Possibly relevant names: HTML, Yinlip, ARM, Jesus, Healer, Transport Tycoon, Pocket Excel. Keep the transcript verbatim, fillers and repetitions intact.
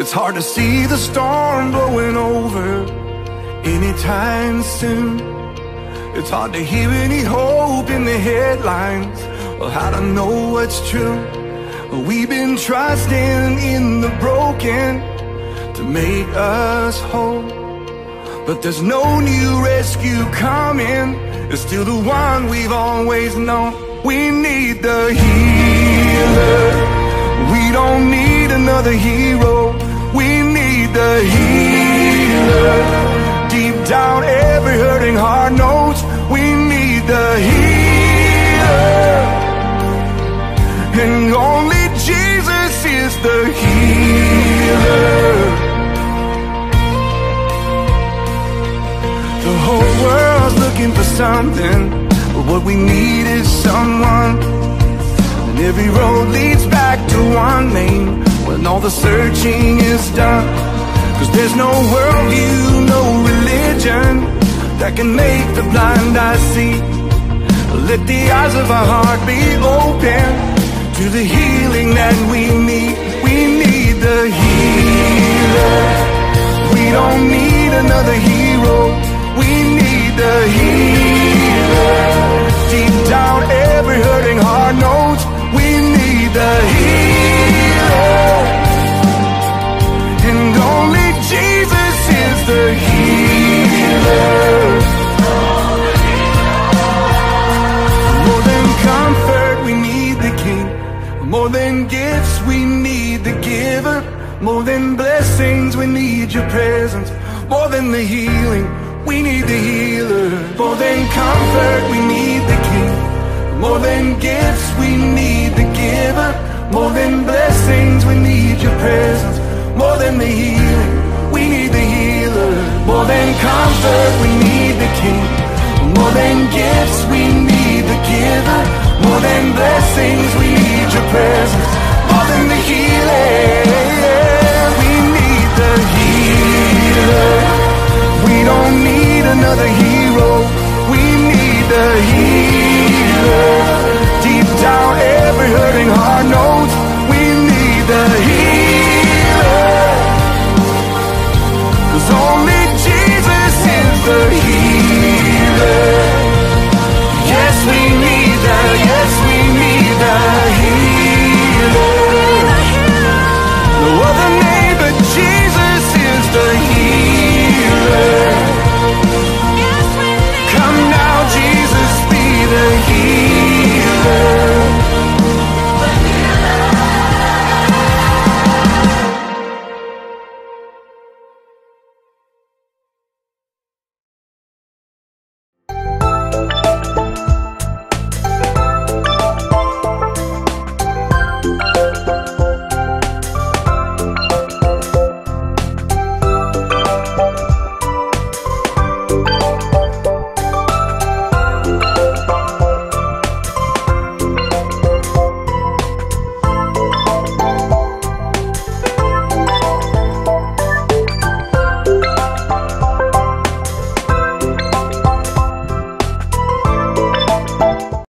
It's hard to see the storm blowing over anytime soon. It's hard to hear any hope in the headlines, or how to know what's true. We've been trusting in the broken to make us whole, but there's no new rescue coming. It's still the one we've always known. We need the healer. We don't need another hero. We need the healer. Deep down every hurting heart knows we need the healer. And only Jesus is the healer. The whole world's looking for something, but what we need is someone. Every road leads back to one name when all the searching is done. Cause there's no worldview, no religion that can make the blind eyes see. Let the eyes of our heart be open to the healing that we need. We need the healer. We don't need another hero. We need the healer. Deep down every hurting heart knows we need the healer, and only Jesus is the healer. More than comfort, we need the King. More than gifts, we need the giver. More than blessings, we need your presence. More than the healing, we need the healer. More than comfort, we need the King. More than gifts, we need the giver. More than blessings, we need your presence. More than the healing, we need the healer. More than comfort, we need the King. More than gifts, we need